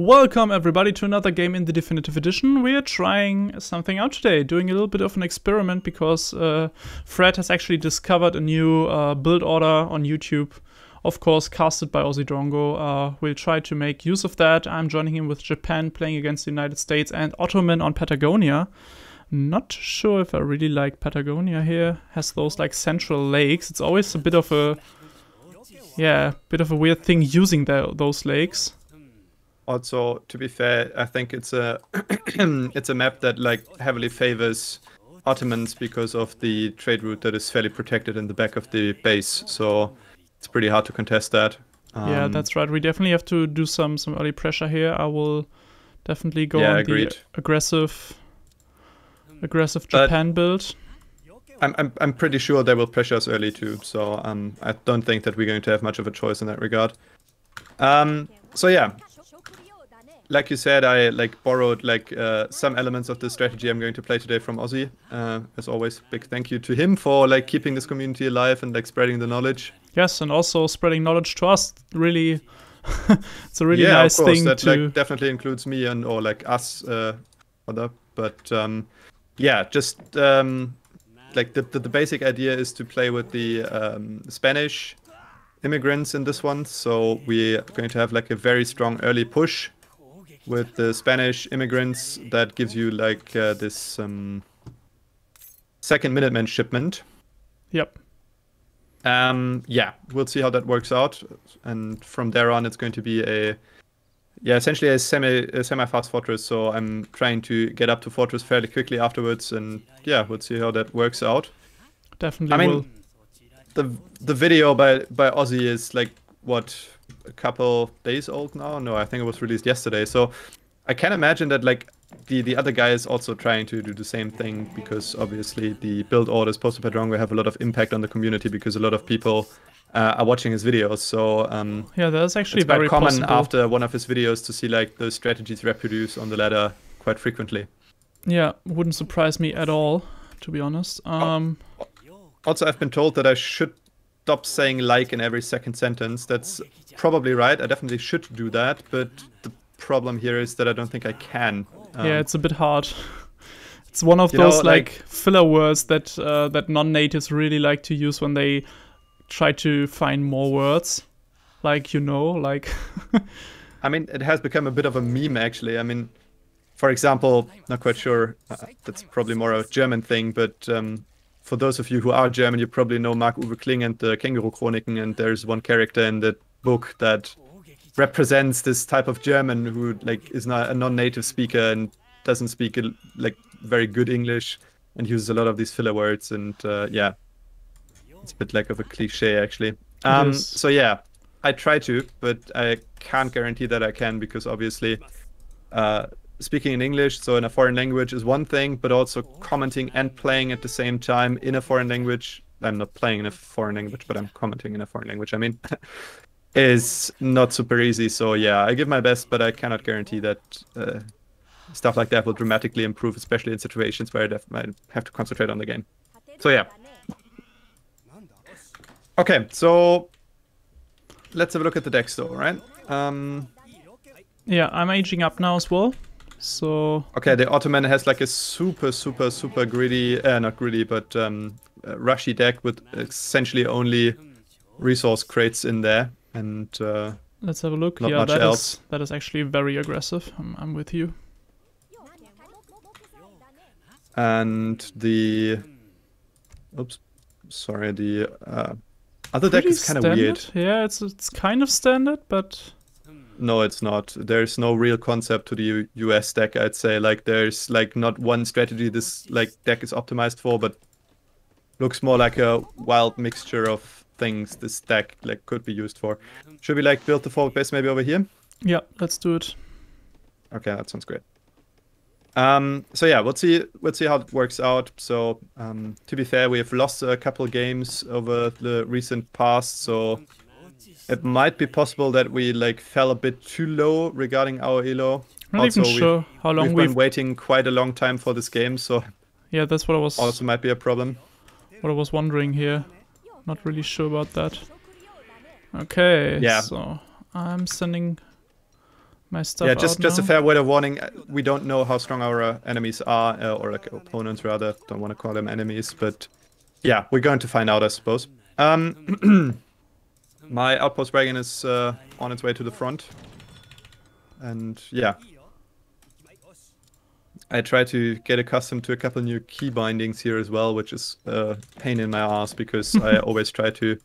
Welcome everybody to another game in the Definitive Edition. We're trying something out today, doing a little bit of an experiment because Fred has actually discovered a new build order on YouTube, of course casted by Aussie_Drongo. We'll try to make use of that. I'm joining him with Japan playing against the United States and Ottoman on Patagonia. Not sure if I really like Patagonia here. Has those like central lakes. It's always a bit of a, yeah, bit of a weird thing using those lakes. Also, to be fair, I think it's a it's a map that like heavily favors Ottomans because of the trade route that is fairly protected in the back of the base. So it's pretty hard to contest that. Yeah, that's right. We definitely have to do some early pressure here. I will definitely go on the aggressive Japan build. I'm pretty sure they will pressure us early too. So I don't think that we're going to have much of a choice in that regard. So yeah. Like you said, I like borrowed like some elements of the strategy I'm going to play today from Aussie. As always, big thank you to him for like keeping this community alive and like spreading the knowledge. Yes, and also spreading knowledge to us. Really, it's a really nice thing. Yeah, of course. That like, definitely includes me and or like us, other. But yeah, just like the basic idea is to play with the Spanish immigrants in this one. So we're going to have like a very strong early push with the Spanish immigrants that gives you like this second Minuteman shipment. Yep. Yeah, we'll see how that works out, and from there on, it's going to be a essentially a semi-fast fortress. So I'm trying to get up to fortress fairly quickly afterwards, and yeah, we'll see how that works out. Definitely. I mean, the video by Aussie is like what, a couple days old now? No, I think it was released yesterday. So I can imagine that like the other guy is also trying to do the same thing, because obviously the build orders posted by Drongo have a lot of impact on the community because a lot of people are watching his videos. So yeah, that's actually very common after one of his videos to see like those strategies reproduced on the ladder quite frequently. Yeah, wouldn't surprise me at all, to be honest. Also, I've been told that I should stop saying like in every second sentence. That's probably right. I definitely should do that, but the problem here is that I don't think I can. Yeah, it's a bit hard. It's one of those like filler words that that non-natives really like to use when they try to find more words. Like, you know, like I mean, it has become a bit of a meme actually. I mean, for example, not quite sure, that's probably more a German thing, but for those of you who are German, you probably know Mark Uwe Kling and the Kangaroo Chroniken, and there's one character in that book that represents this type of German who like is not a non-native speaker and doesn't speak like very good English and uses a lot of these filler words, and yeah, it's a bit like of a cliche actually. So yeah, I try to, but I can't guarantee that I can, because obviously speaking in English, so in a foreign language, is one thing, but also commenting and playing at the same time in a foreign language — I'm not playing in a foreign language, but I'm commenting in a foreign language, I mean — is not super easy. So yeah, I give my best, but I cannot guarantee that stuff like that will dramatically improve, especially in situations where I have to concentrate on the game. So yeah. Okay, so let's have a look at the decks though, right? Yeah, I'm aging up now as well. So okay, the Ottoman has like a super greedy, not greedy, but rushy deck with essentially only resource crates in there, and let's have a look. Not much else. That is actually very aggressive. I'm with you. And the the other deck is kind of weird. Yeah, it's kind of standard, but no, it's not. There's no real concept to the US deck, I'd say. Like, there's like not one strategy this like deck is optimized for, but looks more like a wild mixture of things this deck like could be used for. Should we like build the forward base maybe over here? Yeah, let's do it. Okay, that sounds great. So yeah, we'll see how it works out. So to be fair, we have lost a couple games over the recent past, so it might be possible that we like fell a bit too low regarding our ELO. I'm not also even sure how long we've been waiting quite a long time for this game, so yeah, that's what I was also might be a problem. What I was wondering here, not really sure about that. Okay, yeah. So I'm sending my stuff. Yeah, just a fair weather warning. We don't know how strong our enemies are, or like opponents rather. Don't want to call them enemies, but yeah, we're going to find out, I suppose. My outpost wagon is on its way to the front, and yeah, I try to get accustomed to a couple new key bindings here as well, which is a pain in my ass because I always try to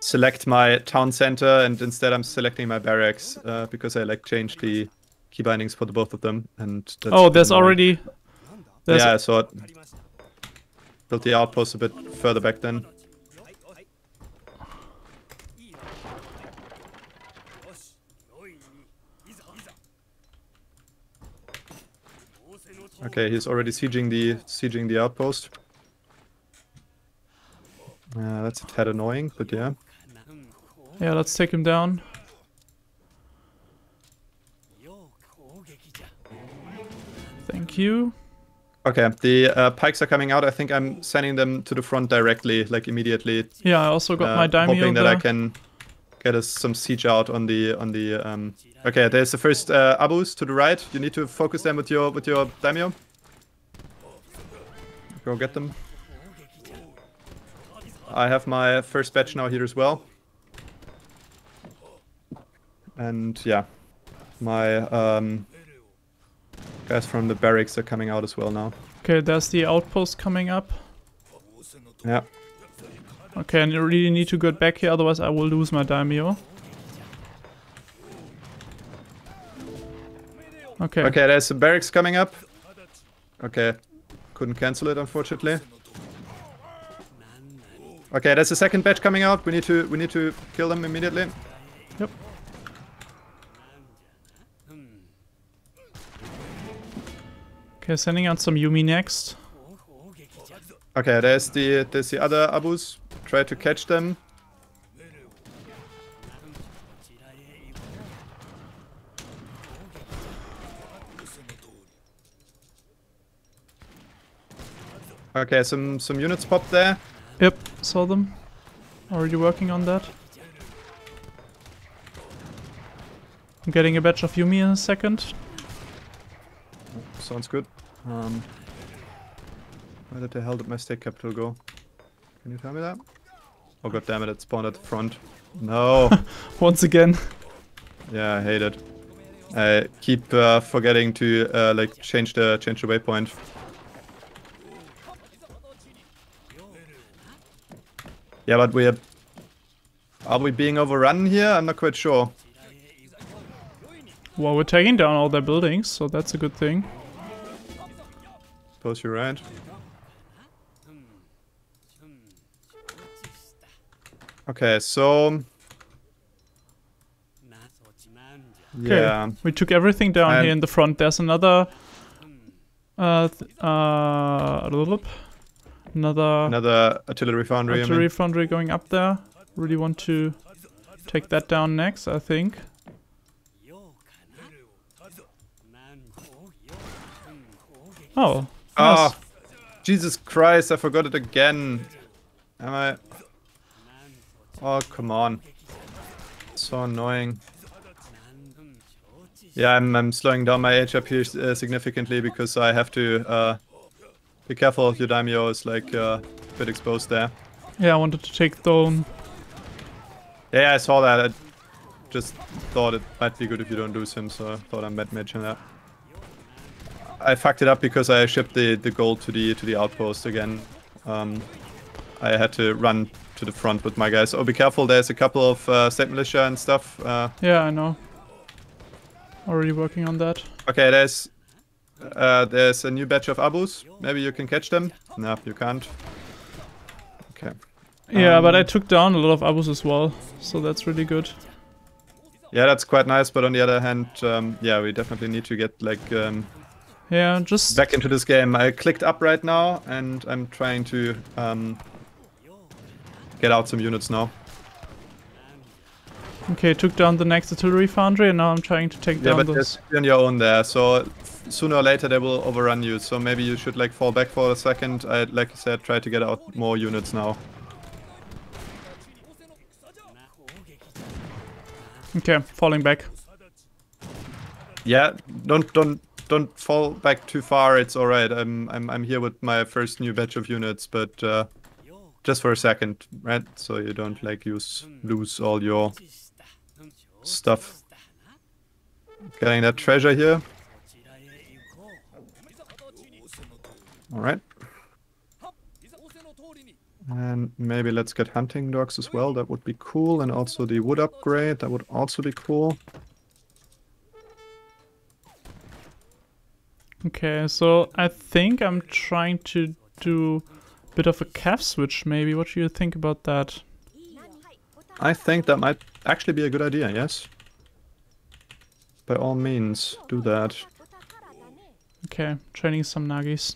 select my town center, and instead I'm selecting my barracks because I like change the key bindings for the both of them. And that's yeah, so I built the outpost a bit further back then. Okay, he's already sieging the outpost. That's a tad annoying, but yeah. Yeah, let's take him down. Thank you. Okay, the pikes are coming out. I think I'm sending them to the front directly, like immediately. Yeah, I also got my daimyo hoping that there. I can get us some siege out on the Okay, there's the first Abus to the right. You need to focus them with your daimyo. Go get them. I have my first batch now here as well. And yeah, my guys from the barracks are coming out as well now. Okay, there's the outpost coming up. Yeah. Okay, and you really need to get back here, otherwise I will lose my daimyo. Okay. Okay, there's the barracks coming up. Okay, couldn't cancel it, unfortunately. Okay, there's a second batch coming out. We need to kill them immediately. Yep. Okay, sending out some Yumi next. Okay, there's the other Abus. Try to catch them. Okay, some units popped there. Yep, saw them. Already working on that. I'm getting a batch of Yumi in a second. Oh, sounds good. Where the hell did my state capital go? Can you tell me that? Oh god damn it, it spawned at the front. No! Once again. Yeah, I hate it. I keep forgetting to like change the waypoint. Yeah, but we are we being overrun here? I'm not quite sure. Well, we're taking down all their buildings, so that's a good thing. Suppose you're right. Okay, so... yeah. Okay. We took everything down here in the front. There's another... Another artillery foundry. Artillery foundry going up there. Really want to take that down next, I think. Oh. Oh, Jesus Christ! I forgot it again. Am I? Oh, come on! So annoying. Yeah, I'm slowing down my age up here significantly because I have to. Be careful, your daimyo is like a bit exposed there. Yeah, I wanted to take down. Yeah, I saw that. I just thought it might be good if you don't lose him, so I thought I might mention that. I fucked it up because I shipped the gold to the outpost again. I had to run to the front with my guys. Oh, be careful! There's a couple of state militia and stuff. Yeah, I know. Already working on that. Okay, there's a new batch of Abus. Maybe you can catch them. No, you can't. Okay. Yeah, but I took down a lot of Abus as well, so that's really good. Yeah, that's quite nice. But on the other hand, yeah, we definitely need to get like yeah, just back into this game. I clicked up right now, and I'm trying to get out some units now. Okay, took down the next artillery foundry, and now I'm trying to take down those. You're on your own there, so. Sooner or later they will overrun you, so maybe you should like fall back for a second. I, like I said, try to get out more units now. Okay, falling back. Yeah, don't fall back too far. It's all right. I'm here with my first new batch of units, but just for a second, right? So you don't like lose all your stuff. Getting that treasure here. All right. And maybe let's get hunting dogs as well, that would be cool. And also the wood upgrade, that would also be cool. Okay, so I think I'm trying to do a bit of a calf switch maybe. What do you think about that? I think that might actually be a good idea, yes. By all means, do that. Okay, training some Nagis.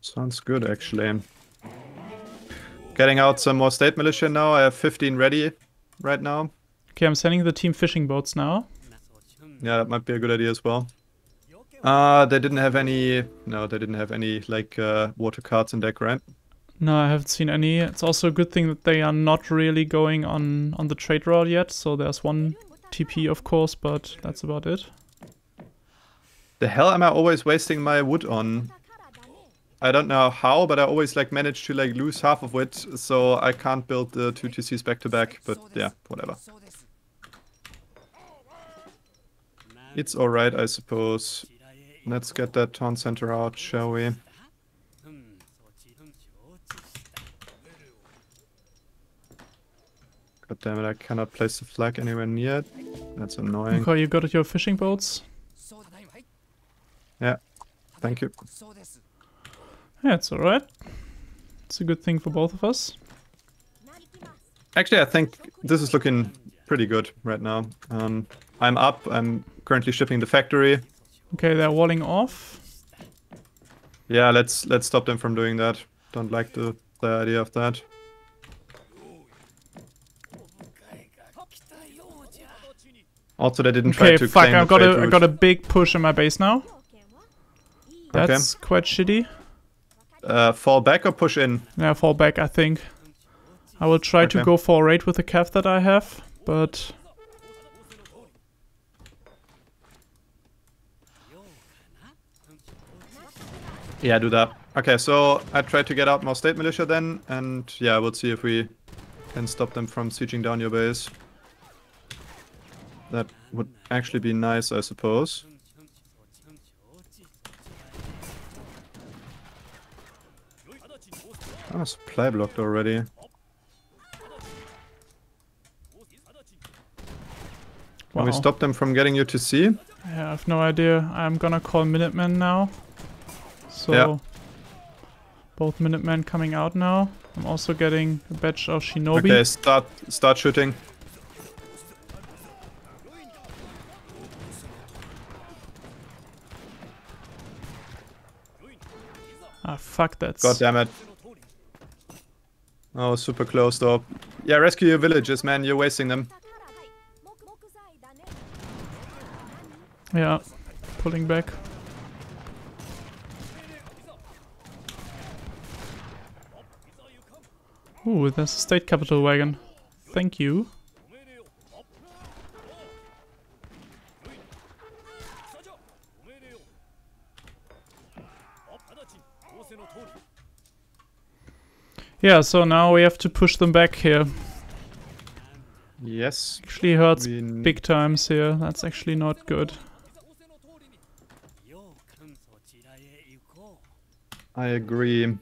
Sounds good actually. Getting out some more state militia now. I have 15 ready right now. Okay, I'm sending the team fishing boats now. Yeah, that might be a good idea as well. They didn't have any... No, they didn't have any, like, water carts in deck, right? No, I haven't seen any. It's also a good thing that they are not really going on the trade route yet. So there's one TP, of course, but that's about it. The hell am I always wasting my wood on? I don't know how, but I always, like, manage to, like, lose half of it. So I can't build the two TCs back-to-back, but yeah, whatever. It's alright, I suppose. Let's get that town center out, shall we? God damn it, I cannot place the flag anywhere near it. That's annoying. Okay, you got your fishing boats? Yeah, thank you. Yeah, it's alright. It's a good thing for both of us. Actually, I think this is looking pretty good right now. I'm up, I'm currently shipping the factory. Okay, they're walling off. Yeah, let's stop them from doing that. Don't like the idea of that. Also, they didn't try to claim the trade route. Okay, fuck, I've got a big push in my base now. That's quite shitty. Fall back or push in? Yeah, fall back, I think. I will try to go for a raid with the calf that I have, but... Yeah, do that. Okay, so I tried to get out more state militia then, and yeah, we'll see if we can stop them from sieging down your base. That would actually be nice, I suppose. I was supply blocked already. Wow. Can we stop them from getting you to see? Yeah, I have no idea. I'm gonna call Minuteman now. So, yeah. Both Minutemen coming out now. I'm also getting a batch of Shinobi. Okay, start shooting. Ah, fuck, that's... God damn it. Oh, super close though. Yeah, rescue your villages, man. You're wasting them. Yeah, pulling back. Ooh, there's a state capital wagon. Thank you. Yeah, so now we have to push them back here. Yes. Actually hurts big times here. That's actually not good. I agree.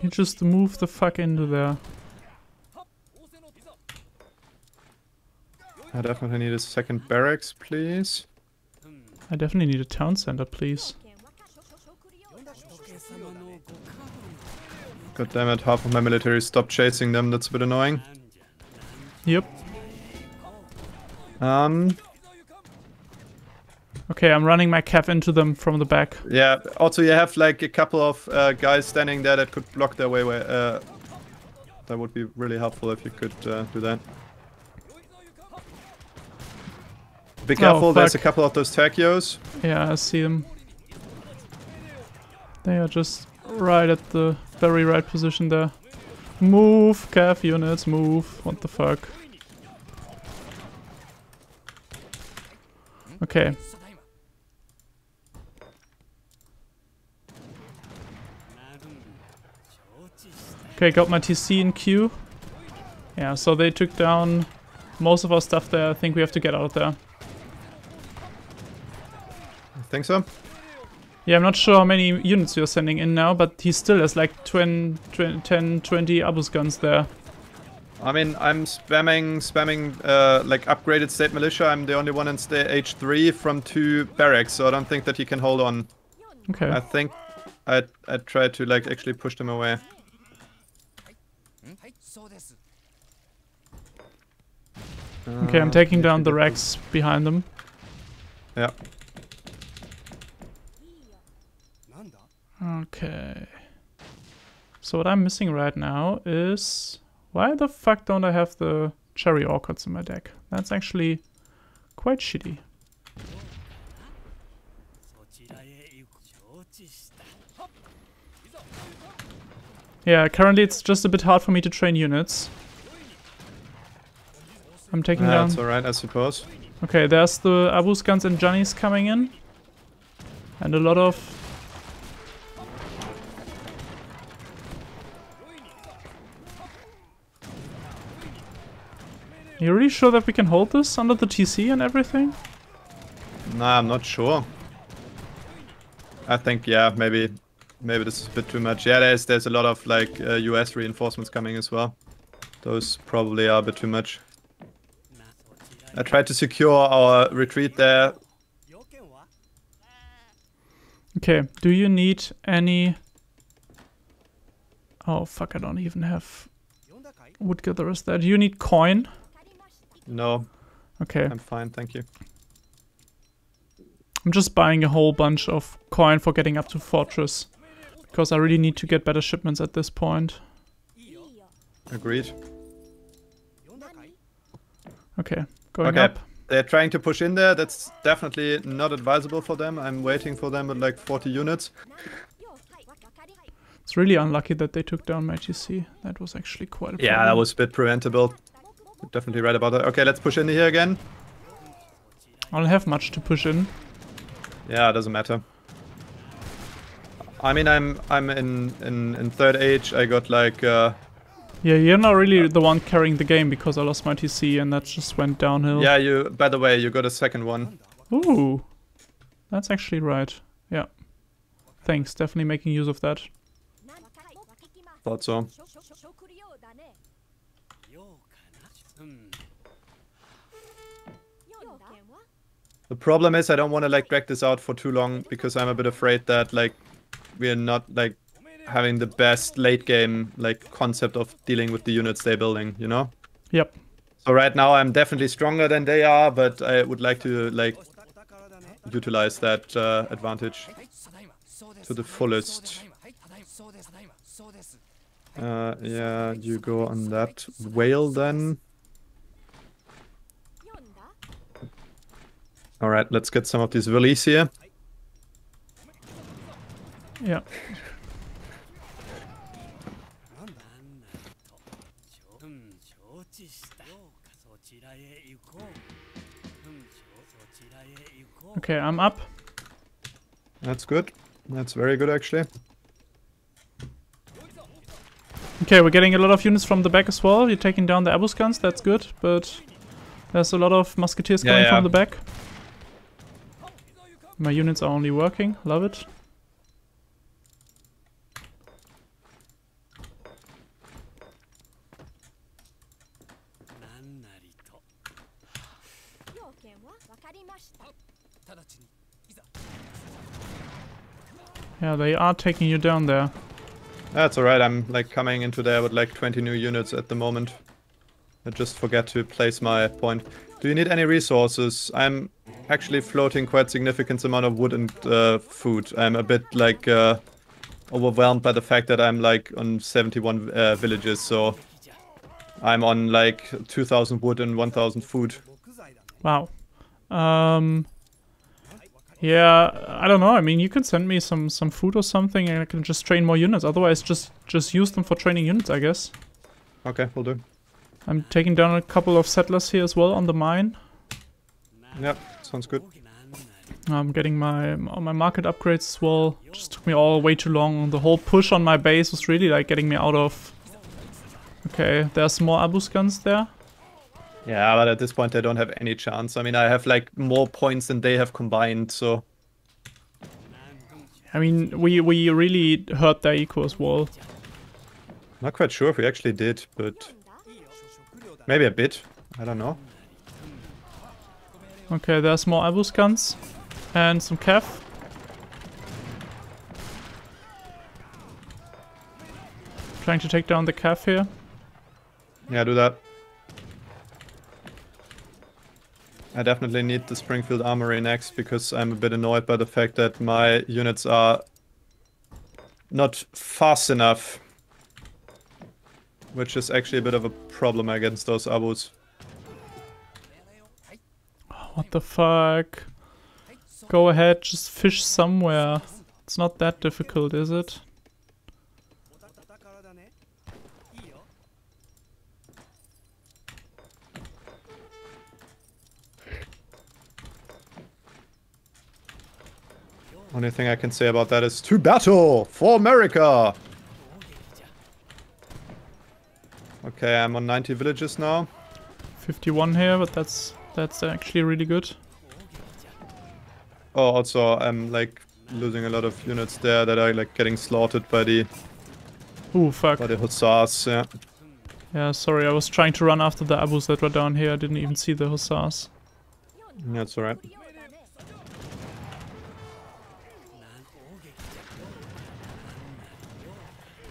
You just move the fuck into there. I definitely need a second barracks, please. I definitely need a town center, please. God damn it, half of my military stopped chasing them, that's a bit annoying. Yep. Okay, I'm running my calf into them from the back. Yeah, also you have like a couple of guys standing there that could block their way. That would be really helpful if you could do that. Be careful, there's a couple of those Tachios. Yeah, I see them. They are just right at the very right position there. Move, CAF units, move. What the fuck? Okay. Okay, got my TC in queue. Yeah, so they took down most of our stuff there. I think we have to get out of there. I think so. Yeah, I'm not sure how many units you're sending in now, but he still has like 10, 20 Abus guns there. I mean, I'm spamming like upgraded state militia. I'm the only one in state H3 from 2 barracks, so I don't think that he can hold on. Okay. I think I tried to like actually push them away. Okay, I'm taking down the Rex behind them. Yeah. Okay. So what I'm missing right now is... Why the fuck don't I have the cherry orchards in my deck? That's actually quite shitty. Yeah, currently it's just a bit hard for me to train units. I'm taking down... That's alright, I suppose. Okay, there's the Abus guns and Johnnies coming in. And a lot of... You really sure that we can hold this under the TC and everything? Nah, I'm not sure. I think, yeah, maybe this is a bit too much. Yeah, there's a lot of like US reinforcements coming as well. Those probably are a bit too much. I tried to secure our retreat there. Okay, do you need any... Oh fuck, I don't even have woodgatherers there. Do you need coin? No. Okay. I'm fine, thank you. I'm just buying a whole bunch of coin for getting up to Fortress. Because I really need to get better shipments at this point. Agreed. Okay, going up. They're trying to push in there. That's definitely not advisable for them. I'm waiting for them at like 40 units. It's really unlucky that they took down my TC. That was actually quite a problem. Yeah, that was a bit preventable. Definitely right about that. Okay, let's push in here again. I don't have much to push in. Yeah, it doesn't matter. I mean, I'm in third age. I got like. Yeah, you're not really the one carrying the game because I lost my TC and that just went downhill. Yeah, you. By the way, you got a second one. Ooh, that's actually right. Yeah. Thanks. Definitely making use of that. Thought so. The problem is I don't want to like drag this out for too long because I'm a bit afraid that like we're not like having the best late game like concept of dealing with the units they're building, you know? Yep. So right now I'm definitely stronger than they are, but I would like to like utilize that advantage to the fullest. Yeah, you go on that whale then. Alright, let's get some of these valleys here. Yeah. Okay, I'm up. That's good. That's very good, actually. Okay, we're getting a lot of units from the back as well. You're taking down the Abus guns, that's good, but there's a lot of musketeers coming from the back. My units are only working, love it. Yeah, they are taking you down there. That's alright, I'm like coming into there with like 20 new units at the moment. I just forget to place my point. Do you need any resources? I'm actually floating quite significant amount of wood and food. I'm a bit like overwhelmed by the fact that I'm like on 71 villages, so I'm on like 2,000 wood and 1,000 food. Wow. Yeah, I don't know. I mean, you could send me some food or something and I can just train more units. Otherwise, just use them for training units, I guess. Okay, will do. I'm taking down a couple of settlers here as well on the mine. Yeah, sounds good. I'm getting my market upgrades as well. Just took me all way too long. The whole push on my base was really like getting me out of... Okay, there's more Abus guns there. Yeah, but at this point I don't have any chance. I mean, I have like more points than they have combined, so... I mean, we really hurt their eco as well. Not quite sure if we actually did, but... Maybe a bit. I don't know. Okay, there's more Abus guns. And some CAF. Trying to take down the CAF here. Yeah, do that. I definitely need the Springfield Armory next, because I'm a bit annoyed by the fact that my units are not fast enough. Which is actually a bit of a problem against those Abus. What the fuck? Go ahead, just fish somewhere. It's not that difficult, is it? Only thing I can say about that is to battle for America! Okay, I'm on 90 villages now. 51 here, but that's actually really good. Oh, also I'm like losing a lot of units there that are like getting slaughtered by the... Ooh, fuck. By the hussars, yeah. Yeah, sorry, I was trying to run after the Abus that were down here. I didn't even see the hussars. That's alright.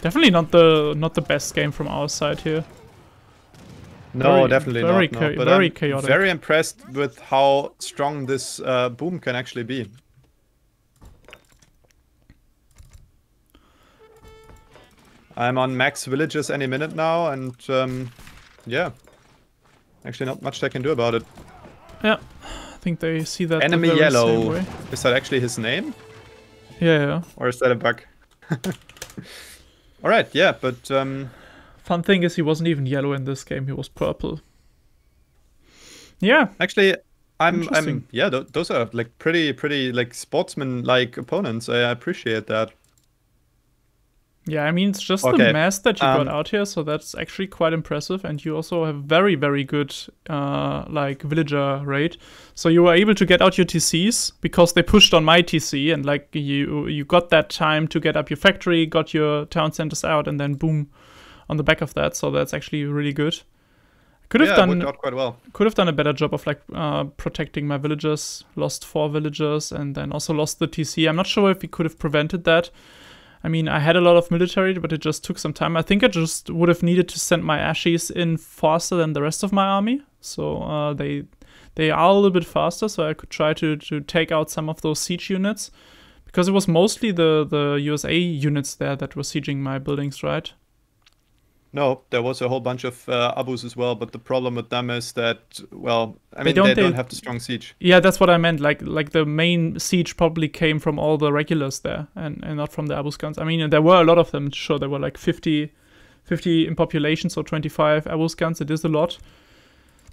Definitely not the best game from our side here. No, definitely not. But very chaotic. Very impressed with how strong this boom can actually be. I'm on max villages any minute now, and yeah, actually not much I can do about it. Yeah, I think they see that. Enemy the very yellow. Same way. Is that actually his name? Yeah. Yeah. Or is that a bug? Alright, yeah, but... Fun thing is he wasn't even yellow in this game, he was purple. Yeah. Actually, I'm yeah, those are like pretty like sportsman-like opponents, I appreciate that. Yeah, I mean, it's just okay. The mess that you got out here, so that's actually quite impressive, and you also have very, very good, like, villager rate. So you were able to get out your TCs, because they pushed on my TC, and, like, you got that time to get up your factory, got your town centers out, and then boom, on the back of that, so that's actually really good. Could have done a better job of, like, protecting my villagers, lost 4 villagers, and then also lost the TC. I'm not sure if we could have prevented that. I mean, I had a lot of military, but it just took some time. I think I just would have needed to send my Ashies in faster than the rest of my army. So they are a little bit faster, so I could try to take out some of those siege units. Because it was mostly the USA units there that were sieging my buildings, right? No, there was a whole bunch of Abus as well, but the problem with them is that, well, I mean, they don't have the strong siege. Yeah, that's what I meant. Like the main siege probably came from all the regulars there, and not from the Abus guns. I mean, there were a lot of them. Sure, there were like 50 in population, so 25 Abus guns. It is a lot.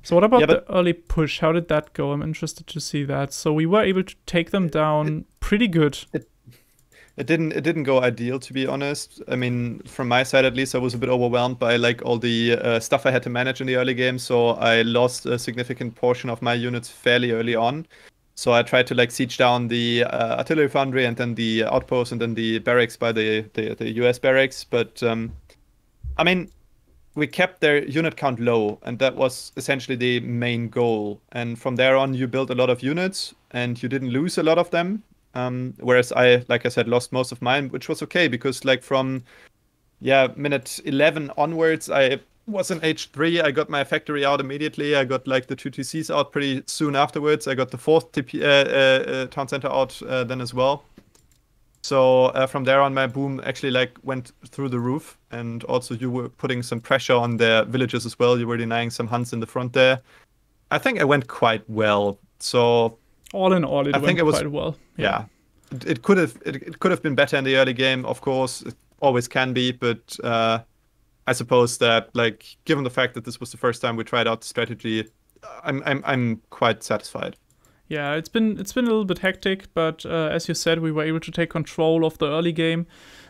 So what about the early push? How did that go? I'm interested to see that. So we were able to take them down pretty good. It didn't go ideal, to be honest. I mean, from my side at least, I was a bit overwhelmed by like all the stuff I had to manage in the early game, so I lost a significant portion of my units fairly early on. So I tried to like siege down the artillery foundry and then the outpost and then the barracks by the US barracks, but I mean, we kept their unit count low, and that was essentially the main goal. And from there on, you built a lot of units and you didn't lose a lot of them. Whereas I, like I said, lost most of mine, which was okay, because like from, yeah, minute 11 onwards, I was in H3, I got my factory out immediately, I got like the 2 TCs out pretty soon afterwards, I got the 4th TP, town center out then as well. So from there on, my boom actually like went through the roof, and also you were putting some pressure on their villages as well, you were denying some Huns in the front there. I think it went quite well, so... All in all, I think it went quite well. Yeah, yeah. It could have been better in the early game, of course. It always can be, but I suppose that, like, given the fact that this was the first time we tried out the strategy, I'm quite satisfied. Yeah, it's been a little bit hectic, but as you said, we were able to take control of the early game.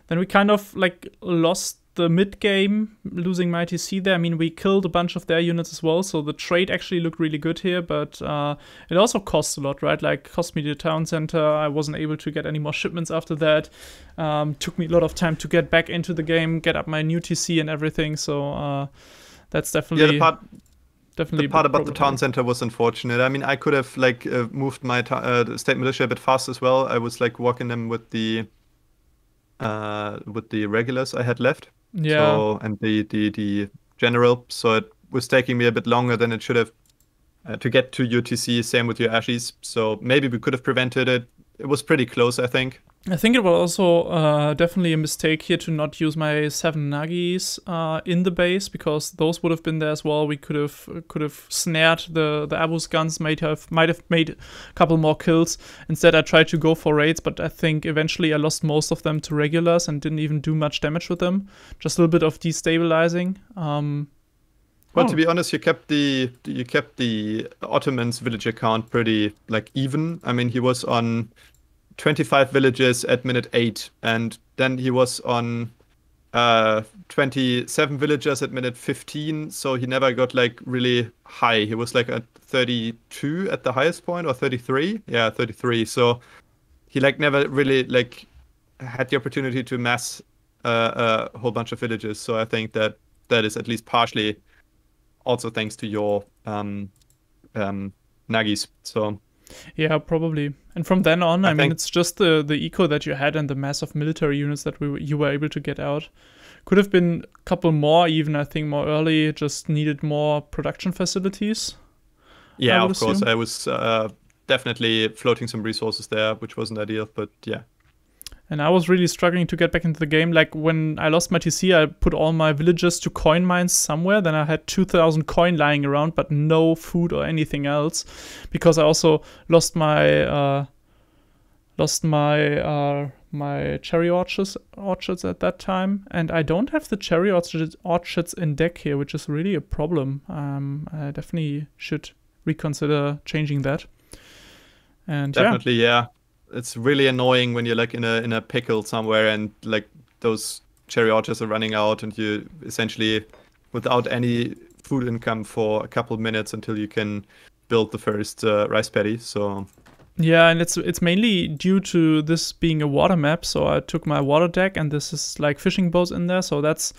Then we kind of like lost the mid game, losing my TC there. I mean, we killed a bunch of their units as well, so the trade actually looked really good here, but it also costs a lot, right? Like, cost me the town center. I wasn't able to get any more shipments after that. Took me a lot of time to get back into the game, get up my new TC and everything, so that's definitely... Yeah, the part about the town center was unfortunate. I mean, I could have, like, moved my state militia a bit fast as well. I was, like, walking them with the regulars I had left. Yeah. So, and the general. So it was taking me a bit longer than it should have to get to UTC. Same with your Ashies. So maybe we could have prevented it. It was pretty close, I think. I think it was also definitely a mistake here to not use my 7 Nagis in the base, because those would have been there as well. We could have snared the Abus guns, might have made a couple more kills. Instead, I tried to go for raids, but I think eventually I lost most of them to regulars and didn't even do much damage with them. Just a little bit of destabilizing. Well, to be honest, you kept the Ottoman's villager count pretty, like, even. I mean, he was on 25 villages at minute 8, and then he was on 27 villagers at minute 15, so he never got, like, really high. He was, like, at 32 at the highest point, or 33? Yeah, 33. So he, like, never really, like, had the opportunity to mass a whole bunch of villages. So I think that is at least partially also thanks to your Nagis. So yeah, probably. And from then on, I mean, it's just the eco that you had and the mass of military units that you were able to get out. Could have been a couple more even, I think, more early. Just needed more production facilities. Yeah, of course. I was definitely floating some resources there, which wasn't ideal, but yeah. And I was really struggling to get back into the game. Like, when I lost my TC, I put all my villagers to coin mines somewhere. Then I had 2,000 coin lying around, but no food or anything else, because I also lost my cherry orchards at that time. And I don't have the cherry orchards in deck here, which is really a problem. I definitely should reconsider changing that. And definitely, yeah. It's really annoying when you're, like, in a pickle somewhere and, like, those cherry orchards are running out and you're essentially without any food income for a couple minutes until you can build the first rice paddy. So yeah, and it's mainly due to this being a water map. So I took my water deck, and this is, like, fishing boats in there, so that's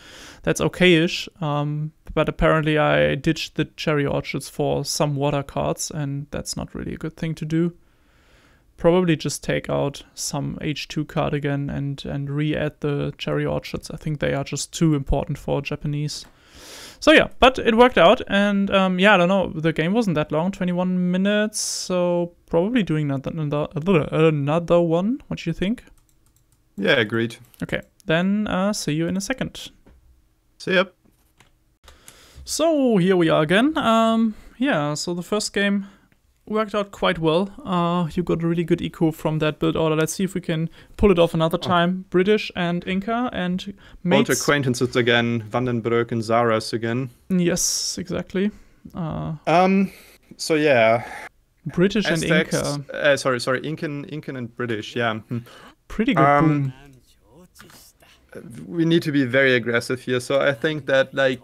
okay-ish. But apparently I ditched the cherry orchards for some water carts, and that's not really a good thing to do. Probably just take out some H2 card again and re-add the cherry orchards. I think they are just too important for Japanese. So yeah, but it worked out. And yeah, I don't know, the game wasn't that long, 21 minutes. So probably doing another one. What do you think? Yeah, agreed. Okay, then see you in a second. See ya. So here we are again. Yeah, so the first game worked out quite well. You got a really good eco from that build order. Let's see if we can pull it off another time. British and Inca and mates. Old acquaintances again, Vandenberg and Zaras again. Yes, exactly. So yeah, British Aztecs, and Inca. Sorry, Incan and British. Yeah, pretty good. We need to be very aggressive here. So I think that, like,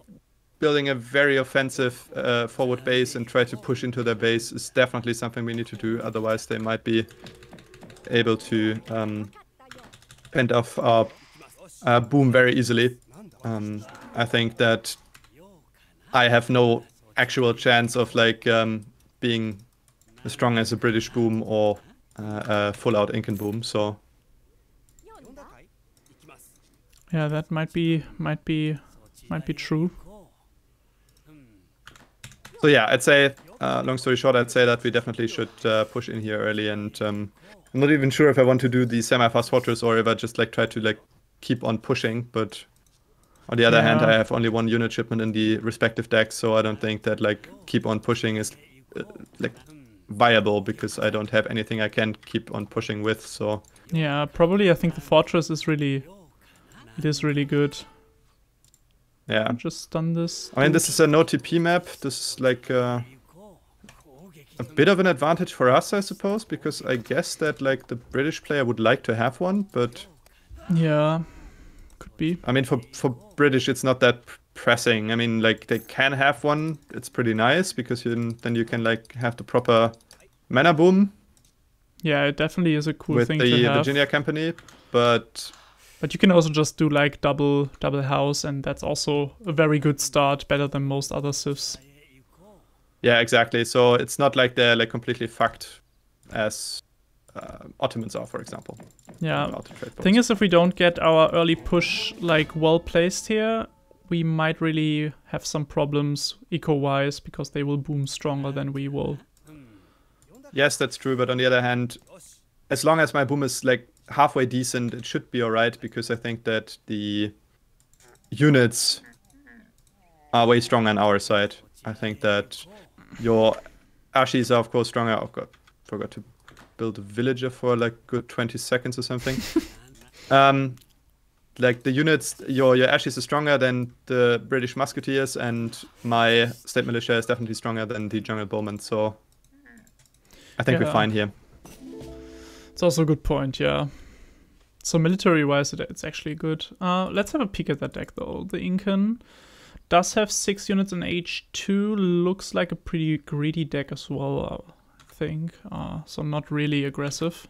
building a very offensive forward base and try to push into their base is definitely something we need to do. Otherwise, they might be able to fend off our boom very easily. I think that I have no actual chance of, like, being as strong as a British boom or a full-out Incan boom. So yeah, that might be true. So yeah, I'd say, long story short, I'd say that we definitely should push in here early, and I'm not even sure if I want to do the semi-fast fortress or if I just, like, try to, like, keep on pushing, but on the other hand, I have only one unit shipment in the respective deck, so I don't think that, like, keep on pushing is, like, viable, because I don't have anything I can keep on pushing with, so... Yeah, probably I think the fortress is really good. Yeah. I'm just done this. I mean, this is a no TP map. This is like a bit of an advantage for us, I suppose, because I guess that like the British player would like to have one, but yeah, could be. I mean, for British, it's not that pressing. I mean, like they can have one. It's pretty nice because then you can like have the proper mana boom. Yeah, it definitely is a cool thing to have. With the Virginia company, but you can also just do like double house, and that's also a very good start, better than most other civs. Yeah, exactly. So it's not like they're like completely fucked as Ottomans are, for example. Yeah. Thing is, if we don't get our early push like well placed here, we might really have some problems eco-wise because they will boom stronger than we will. Yes, that's true, but on the other hand, as long as my boom is like halfway decent, it should be alright, because I think that the units are way stronger on our side. I think that your Ashis are of course stronger. Oh god, forgot to build a villager for like good 20 seconds or something. Like the units, your Ashis are stronger than the British musketeers, and my state militia is definitely stronger than the jungle bowmen, so I think we're fine here. It's also a good point, yeah. So military-wise, it's actually good. Let's have a peek at that deck, though. The Incan does have 6 units in H2. Looks like a pretty greedy deck as well, I think. So not really aggressive.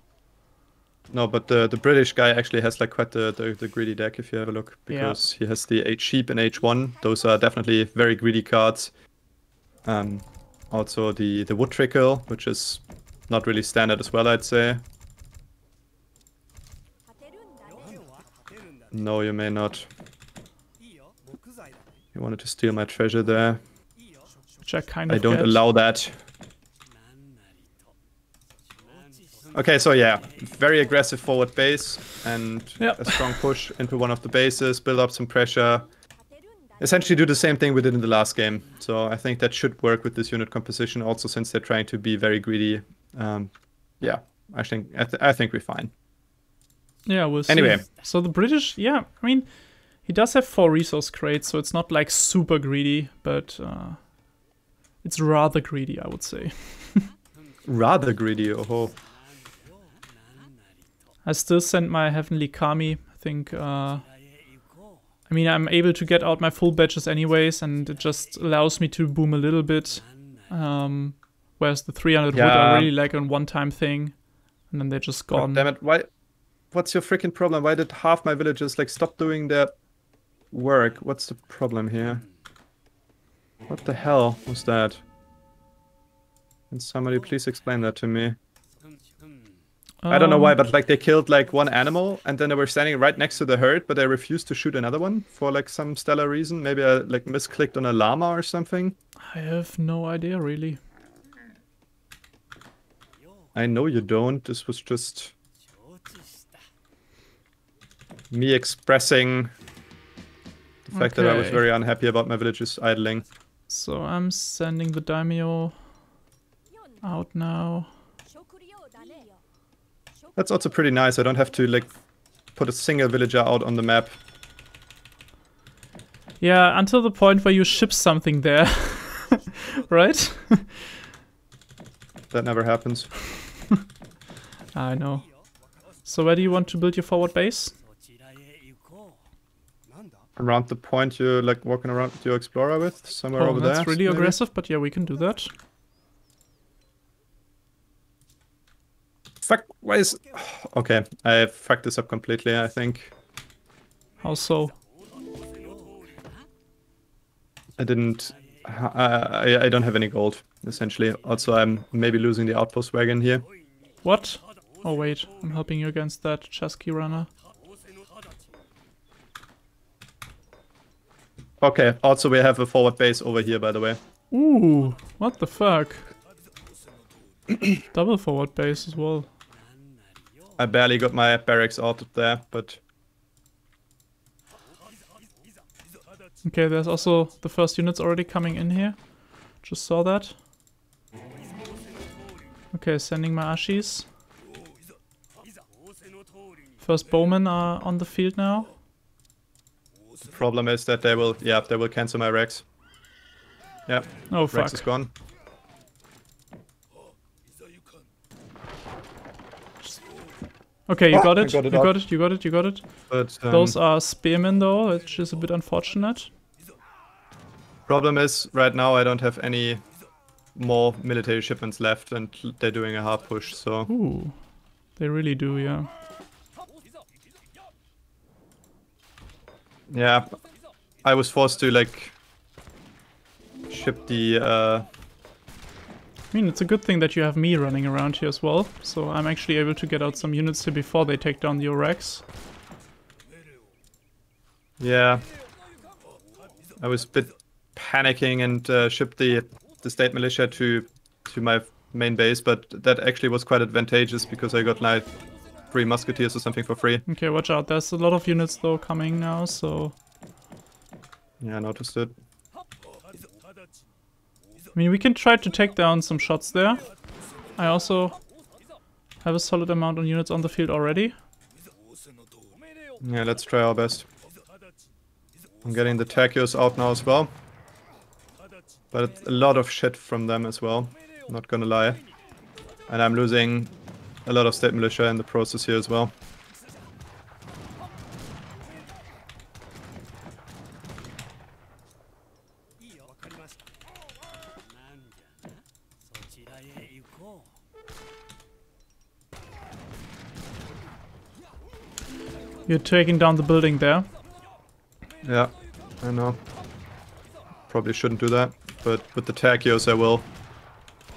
No, but the British guy actually has like quite the greedy deck, if you have a look. Because he has the H-Sheep and H1. Those are definitely very greedy cards. Also the wood trickle, which is not really standard as well, I'd say. No, you may not. You wanted to steal my treasure there. Which I kind of don't allow that. Okay, so yeah, very aggressive forward base and a strong push into one of the bases, build up some pressure. Essentially do the same thing we did in the last game, so I think that should work with this unit composition. Also, since they're trying to be very greedy, yeah, I think we're fine. Yeah, we'll see. Anyway, so the British, yeah, I mean, he does have 4 resource crates, so it's not like super greedy, but it's rather greedy, I would say. Rather greedy, oh. I still sent my Heavenly Kami. I think. I mean, I'm able to get out my full batches anyways, and it just allows me to boom a little bit. Whereas the 300 wood are really like a one-time thing, and then they're just gone. God damn it, why? What's your freaking problem? Why did half my villagers like stop doing their work? What's the problem here? What the hell was that? Can somebody please explain that to me? I don't know why, but like they killed like one animal and then they were standing right next to the herd, but they refused to shoot another one for like some stellar reason. Maybe I like misclicked on a llama or something. I have no idea, really. I know you don't. This was just me expressing the fact that I was very unhappy about my villages idling. So I'm sending the Daimyo out now. That's also pretty nice. I don't have to like put a single villager out on the map. Yeah, until the point where you ship something there, right? That never happens. I know. So where do you want to build your forward base? Around the point you're like walking around with your explorer with, somewhere over there. That's really aggressive, but yeah, we can do that. Fuck, why is... Okay, I fucked this up completely, I think. How so? I didn't... I don't have any gold, essentially. Also, I'm maybe losing the outpost wagon here. What? Oh, wait. I'm helping you against that Chesky runner. Okay, also we have a forward base over here, by the way. Ooh, what the fuck? Double forward base as well. I barely got my barracks out of there, but... Okay, there's also the first units already coming in here. Just saw that. Okay, sending my Ashis. First bowmen are on the field now. The problem is that they will, yeah, they will cancel my Rex. Yeah, oh, Rex is gone. Okay, you got it. You got it. You got it. You got it. But, those are spearmen, though, which is a bit unfortunate. Problem is, right now I don't have any more military shipments left, and they're doing a hard push. So. Ooh, they really do, yeah. Yeah, I was forced to like ship the. I mean, it's a good thing that you have me running around here as well, so I'm actually able to get out some units here before they take down the Orex. Yeah, I was a bit panicking and shipped the state militia to my main base, but that actually was quite advantageous because I got like 3 musketeers or something for free. Okay, watch out. There's a lot of units though coming now, so. Yeah, I noticed it. I mean, we can try to take down some shots there. I also have a solid amount of units on the field already. Yeah, let's try our best. I'm getting the Tachios out now as well. But it's a lot of shit from them as well, not gonna lie. And I'm losing a lot of state militia in the process here as well. You're taking down the building there. Yeah, I know. Probably shouldn't do that, but with the Tachios I will.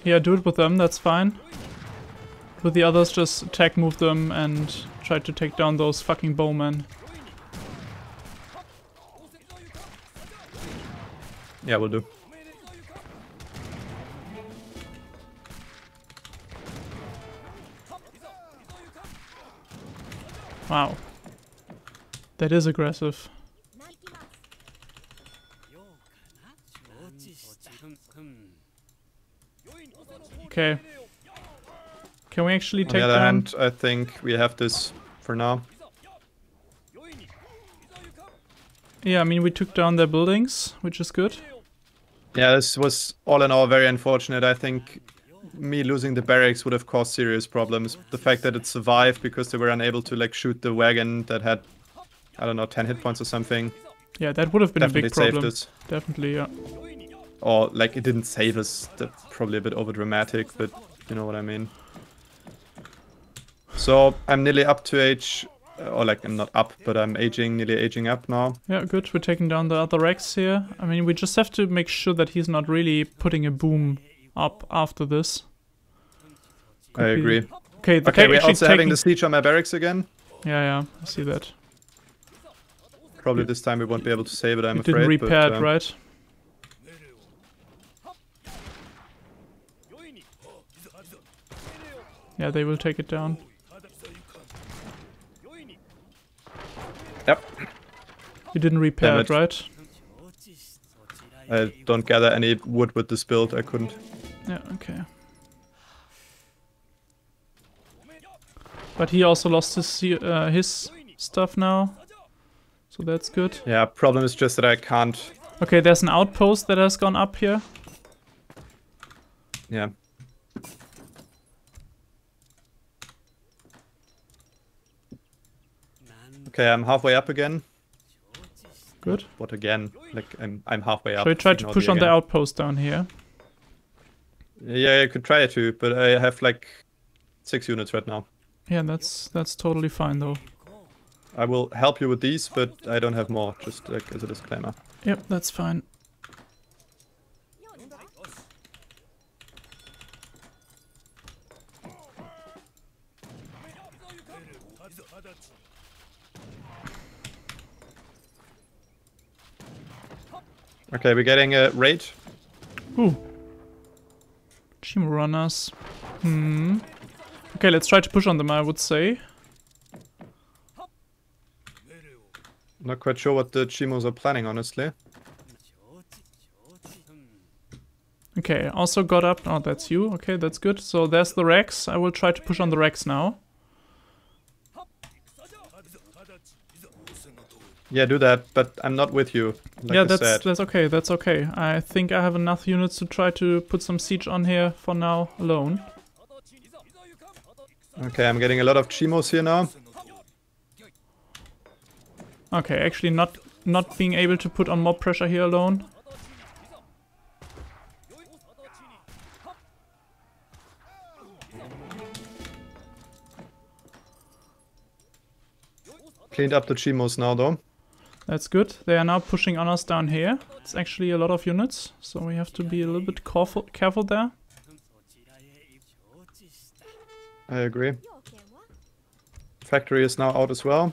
Yeah, do it with them, that's fine. With the others, just attack move them and try to take down those fucking bowmen. Yeah, we'll do. Wow. That is aggressive. Okay. Can we actually take down? On the other hand, I think we have this for now. Yeah, I mean, we took down their buildings, which is good. Yeah, this was all in all very unfortunate. I think me losing the barracks would have caused serious problems. The fact that it survived because they were unable to like shoot the wagon that had, I don't know, 10 hit points or something. Yeah, that would have been definitely a big problem. Saved us. Definitely, yeah. Or, like, it didn't save us. That's probably a bit overdramatic, but you know what I mean. So, I'm nearly up to age... Or, like, I'm not up, but I'm nearly aging up now. Yeah, good. We're taking down the other Rex here. I mean, we just have to make sure that he's not really putting a boom up after this. Could I agree. Be... Okay, the we're also having the siege on my barracks again. Yeah, yeah, I see that. Probably this time we won't be able to save it, I'm afraid. Didn't repair it, right? Yeah, they will take it down. Yep. You didn't repair it, right? I don't gather any wood with this build, I couldn't. Yeah, okay. But he also lost his stuff now. So that's good. Yeah, problem is just that I can't... Okay, there's an outpost that has gone up here. Yeah. Okay, I'm halfway up again. Good. What again? Like, I'm halfway up. Should we try to push on the outpost down here? Yeah, I could try to, but I have like 6 units right now. Yeah, that's totally fine though. I will help you with these, but I don't have more, just like as a disclaimer. Yep, that's fine. Okay, we're getting a raid. Ooh. Chimurranas. Hmm. Okay, let's try to push on them, I would say. Not quite sure what the Chimos are planning, honestly. Okay, also got up. Oh, that's you. Okay, that's good. So there's the Rex. I will try to push on the Rex now. Yeah, do that, but I'm not with you. Like yeah, that's okay, that's okay. I think I have enough units to try to put some siege on here for now alone. Okay, I'm getting a lot of Chimos here now. Okay, actually not being able to put on more pressure here alone. Cleaned up the Chimos now though. That's good. They are now pushing on us down here. It's actually a lot of units, so we have to be a little bit careful there. I agree. Factory is now out as well.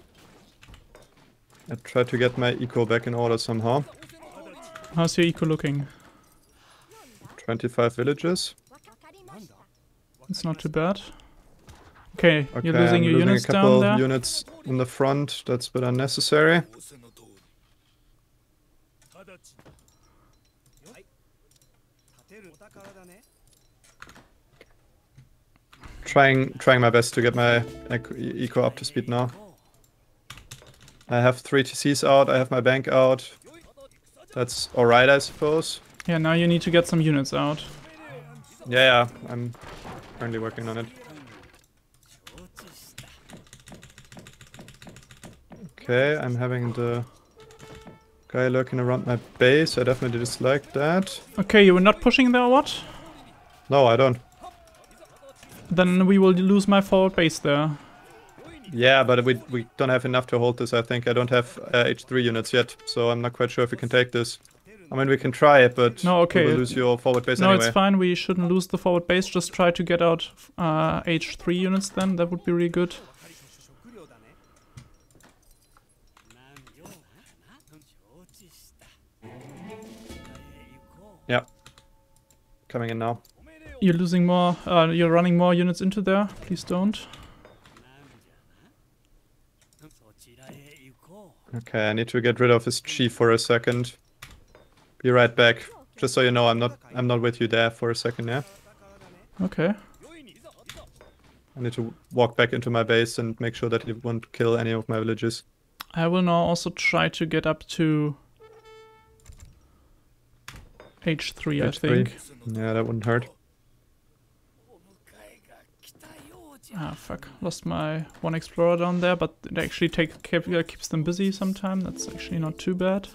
I tried to get my eco back in order somehow. How's your eco looking? 25 villages. It's not too bad. Okay, you're losing your units down there. I'm losing a couple units in the front. That's a bit unnecessary. Trying my best to get my eco up to speed now. I have 3 TCs out, I have my bank out. That's alright, I suppose. Yeah, now you need to get some units out. Yeah, I'm currently working on it. Okay, I'm having the guy lurking around my base. I definitely dislike that. Okay, you were not pushing there or what? No, I don't. Then we will lose my forward base there. Yeah, but we don't have enough to hold this, I think. I don't have H3 units yet, so I'm not quite sure if we can take this. I mean, we can try it, but we will lose your forward base anyway. No, it's fine. We shouldn't lose the forward base. Just try to get out H3 units then. That would be really good. Yeah. Coming in now. You're losing more, you're running more units into there. Please don't. Okay, I need to get rid of his chi for a second. Be right back. Just so you know, I'm not with you there for a second, yeah? Okay. I need to walk back into my base and make sure that he won't kill any of my villages. I will now also try to get up to H3, I think. Yeah, that wouldn't hurt. Ah, fuck. Lost my one explorer down there, but it actually keeps them busy sometime. That's actually not too bad.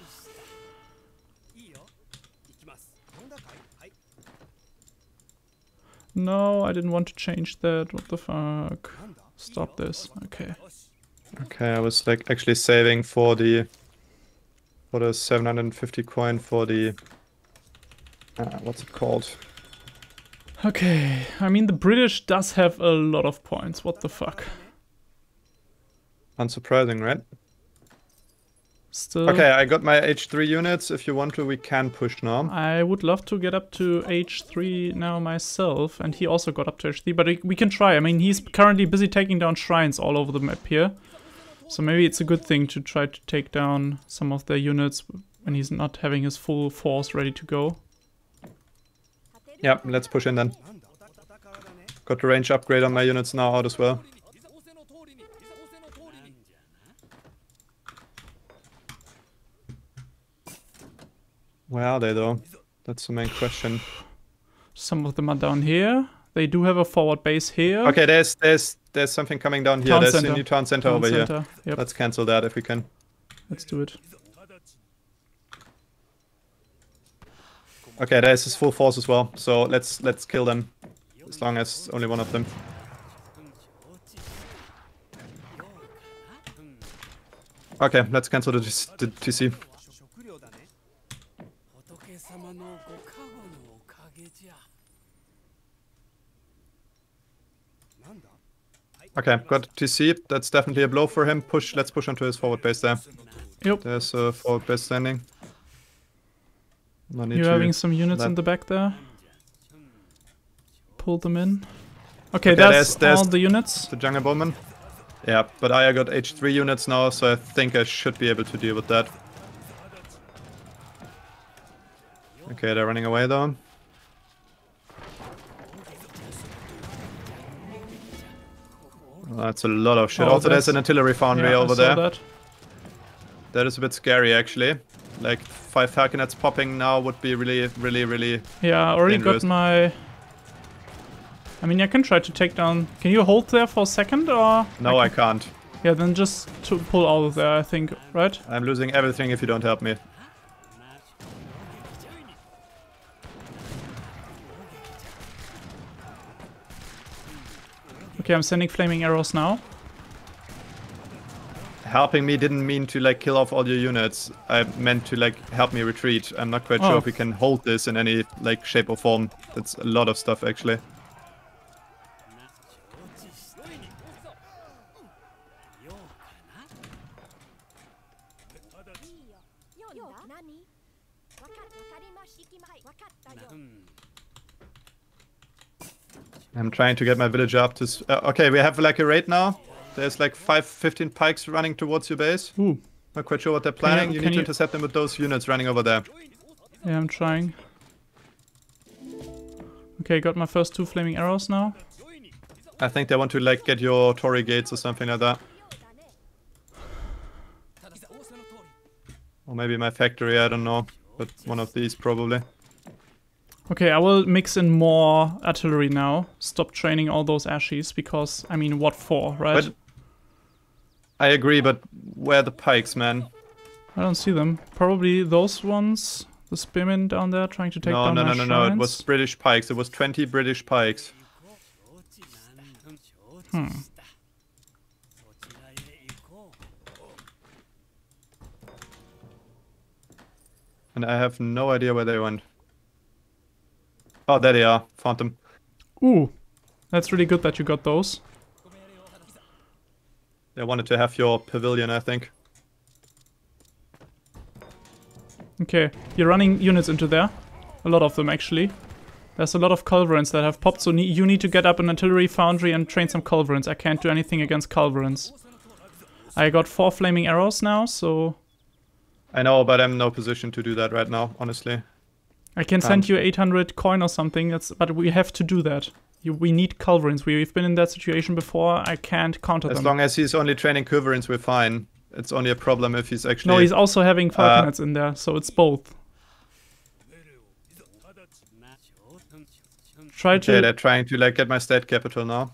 No, I didn't want to change that. What the fuck? Stop this. Okay. Okay, I was like actually saving for the 750 coin for the what's it called? Okay, I mean the British does have a lot of points, what the fuck. Unsurprising, right? Still. Okay, I got my H3 units, if you want to we can push now. I would love to get up to H3 now myself, and he also got up to H3, but we can try. I mean, he's currently busy taking down shrines all over the map here. So maybe it's a good thing to try to take down some of their units when he's not having his full force ready to go. Yeah, let's push in then. Got the range upgrade on my units now out as well. Where are they though? That's the main question. Some of them are down here. They do have a forward base here. Okay, there's something coming down here. There's a new town center over here. Yep. Let's cancel that if we can. Let's do it. Okay, there's his full force as well, so let's kill them, as long as only one of them. Okay, let's cancel the TC. Okay, got TC, that's definitely a blow for him. Let's push onto his forward base there. Yep. There's a forward base standing. You're having some units in the back there. Pull them in. Okay, there's all the units. The Jungle Bowmen. Yeah, but I got H3 units now, so I think I should be able to deal with that. Okay, they're running away though. That's a lot of shit. Also, there's an artillery foundry over there. That is a bit scary, actually. Like, 5 Falconets popping now would be really, really, really... Yeah, I already got my... I mean, I can try to take down... Can you hold there for a second, or...? No, I can't. Yeah, then just to pull out of there, I think, right? I'm losing everything if you don't help me. Okay, I'm sending flaming arrows now. Helping me didn't mean to like kill off all your units. I meant to like help me retreat. I'm not quite sure if we can hold this in any like shape or form. That's a lot of stuff actually. I'm trying to get my villager up to... okay, we have like a raid now. There's like 15 pikes running towards your base. Ooh. Not quite sure what they're planning. You need to intercept them with those units running over there. Yeah, I'm trying. Okay, got my first 2 flaming arrows now. I think they want to like get your Torii gates or something like that. Or maybe my factory, I don't know. But one of these probably. Okay, I will mix in more artillery now. Stop training all those ashies because, I mean, what for, right? But I agree, but where are the pikes, man? I don't see them. Probably those ones, the spearmen down there trying to take down my shrines. No, it was British pikes. It was 20 British pikes. Hmm. And I have no idea where they went. Oh, there they are. Found them. Ooh. That's really good that you got those. They wanted to have your pavilion, I think. Okay. You're running units into there. A lot of them, actually. There's a lot of culverins that have popped, so you need to get up an artillery foundry and train some culverins. I can't do anything against culverins. I got 4 flaming arrows now, so... I know, but I'm in no position to do that right now, honestly. I can send you 800 coin or something, but we have to do that. We need culverins. We've been in that situation before. I can't counter them. As long as he's only training culverins, we're fine. It's only a problem if he's actually... No, he's also having falconets in there, so it's both. They're trying to like get my state capital now.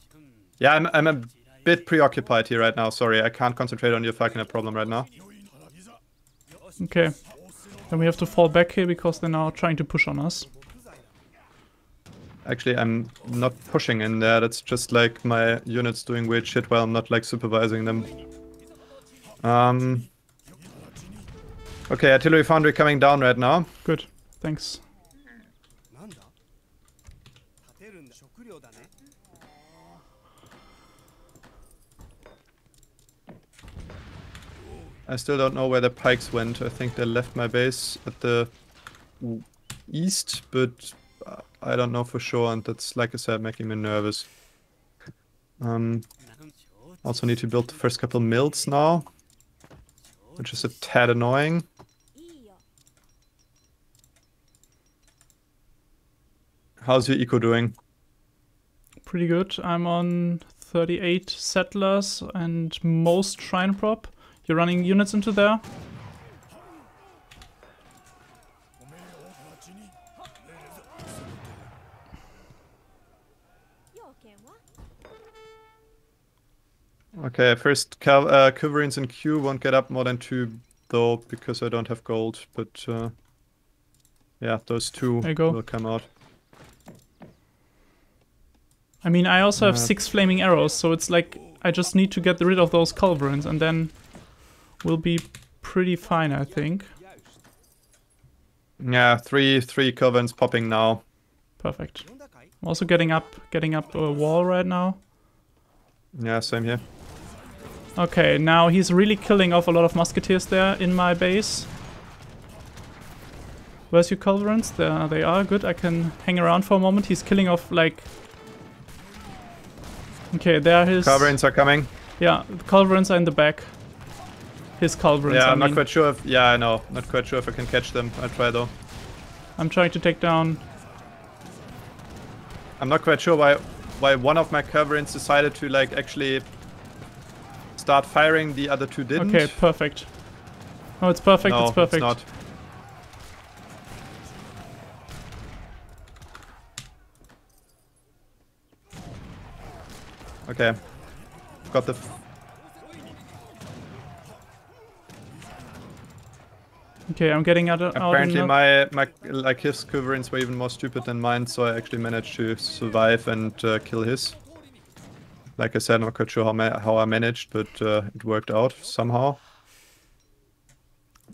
Yeah, I'm a bit preoccupied here right now. Sorry, I can't concentrate on your falconet problem right now. Okay. Then we have to fall back here because they're now trying to push on us. Actually, I'm not pushing in there. That's just like my units doing weird shit while I'm not like supervising them. Okay, artillery foundry coming down right now. Good, thanks. I still don't know where the pikes went. I think they left my base at the east, but I don't know for sure, and that's, like I said, making me nervous. Also need to build the first couple mills now, which is a tad annoying. How's your eco doing? Pretty good. I'm on 38 settlers and most shrine prop. You're running units into there. Okay, first culverins in Q won't get up more than 2 though, because I don't have gold, but yeah, those 2 will come out. I mean, I also have 6 flaming arrows, so it's like I just need to get rid of those culverins and then we'll be pretty fine, I think. Yeah, three culverins popping now. Perfect. I'm also getting up a wall right now. Yeah, same here. Okay, now he's really killing off a lot of musketeers there in my base. Where's your culverins? There they are. Good, I can hang around for a moment. He's killing off like... Okay, there his... Culverins are coming. Yeah, the culverins are in the back. His culverins, yeah, I'm not quite sure if... Yeah, I know. Not quite sure if I can catch them. I'll try, though. I'm trying to take down... I'm not quite sure why one of my culverins decided to, like, actually start firing. The other 2 didn't. Okay, perfect. Oh, it's perfect, no, it's perfect. It's not. Okay. Got the... Okay, I'm getting out of... Apparently like his Culverins were even more stupid than mine, so I actually managed to survive and kill his. Like I said, I'm not quite sure how I managed, but it worked out somehow.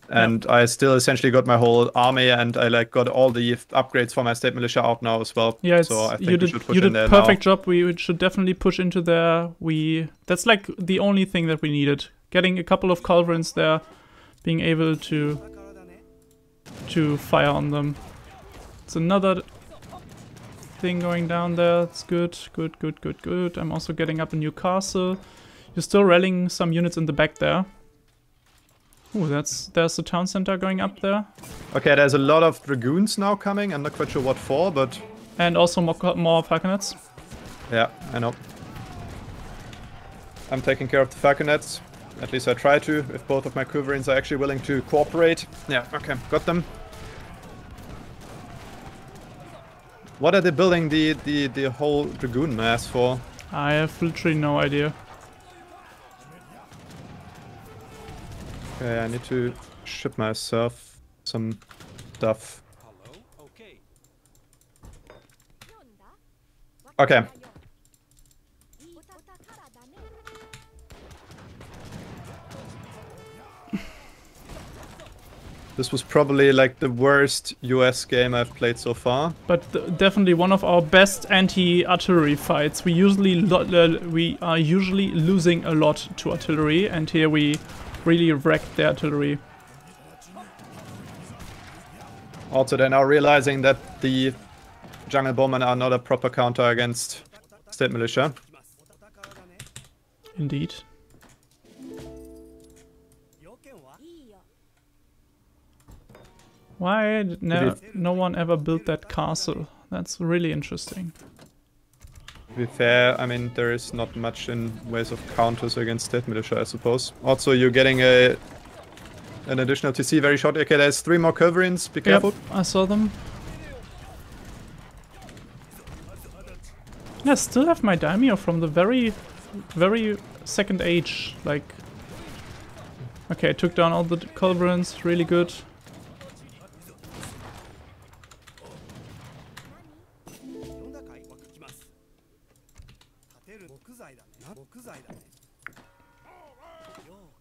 And I still essentially got my whole army, and I like got all the upgrades for my state militia out now as well. Yeah, so I think you did, we should push in there now. Perfect job. We should definitely push into there. That's like the only thing that we needed. Getting a couple of Culverins there, being able to fire on them. It's another thing going down there. It's good, good, good, good, good. I'm also getting up a new castle. You're still rallying some units in the back there. Ooh, there's the town center going up there. Okay, there's a lot of dragoons now coming. I'm not quite sure what for, but... And also more Falconets. Yeah, I know. I'm taking care of the Falconets. At least I try to, if both of my Culverins are actually willing to cooperate. Yeah, okay, got them. What are they building the whole dragoon mass for? I have literally no idea. Okay, I need to ship myself some stuff. Okay. This was probably like the worst US game I've played so far. But definitely one of our best anti-artillery fights. We are usually losing a lot to artillery, and here we really wrecked the artillery. Also, they're now realizing that the Jungle Bowmen are not a proper counter against state militia. Indeed. Why did no one ever built that castle? That's really interesting. To be fair, I mean, there is not much in ways of counters against state militia, I suppose. Also, you're getting an additional TC very shortly. Okay, there's 3 more Culverins. Be careful. Yep, I saw them. I still have my Daimyo from the very, very second age. Like, okay, I took down all the Culverins. Really good.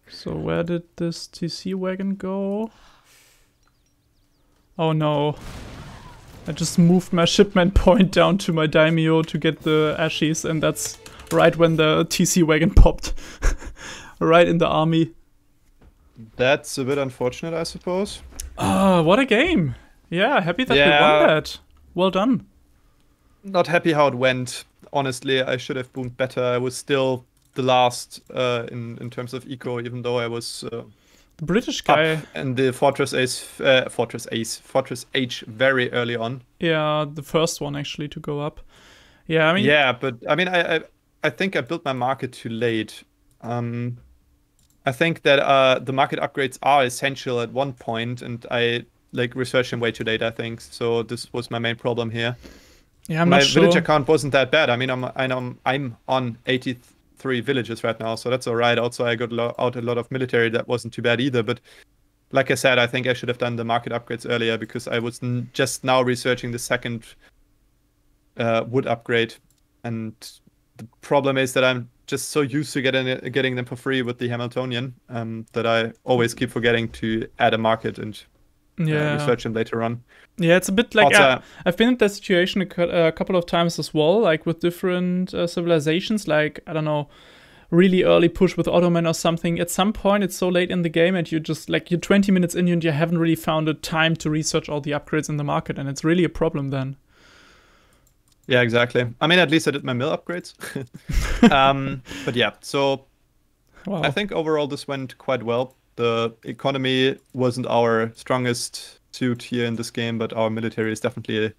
So where did this TC wagon go? Oh no. I just moved my shipment point down to my Daimyo to get the ashes, and that's right when the TC wagon popped. Right in the army. That's a bit unfortunate, I suppose. Ah, what a game! Yeah, happy that we won that. Well done. Not happy how it went. Honestly, I should have boomed better. I was still the last in terms of eco, even though I was the British guy and the Fortress H very early on. Yeah, the first one actually to go up. Yeah, I mean. Yeah, but I mean, I think I built my market too late. I think that the market upgrades are essential at one point, and I like researched them way too late. I think so. This was my main problem here. Yeah, I'm not sure. My village account wasn't that bad. I mean, I'm on 83 villages right now, so that's all right. Also, I got out a lot of military. That wasn't too bad either. But like I said, I think I should have done the market upgrades earlier because I was just now researching the second wood upgrade. And the problem is that I'm just so used to getting them for free with the Hamiltonian that I always keep forgetting to add a market and research them later on. Yeah, it's a bit like... Also, I've been in that situation a couple of times as well, like with different civilizations, like, I don't know, really early push with Ottoman or something. At some point, it's so late in the game and you just, like, you're 20 minutes in and you haven't really found the time to research all the upgrades in the market, and it's really a problem then. Yeah, exactly. I mean, at least I did my mill upgrades. But yeah, so... Wow. I think overall this went quite well. The economy wasn't our strongest suit here in this game, but our military is definitely